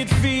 it feel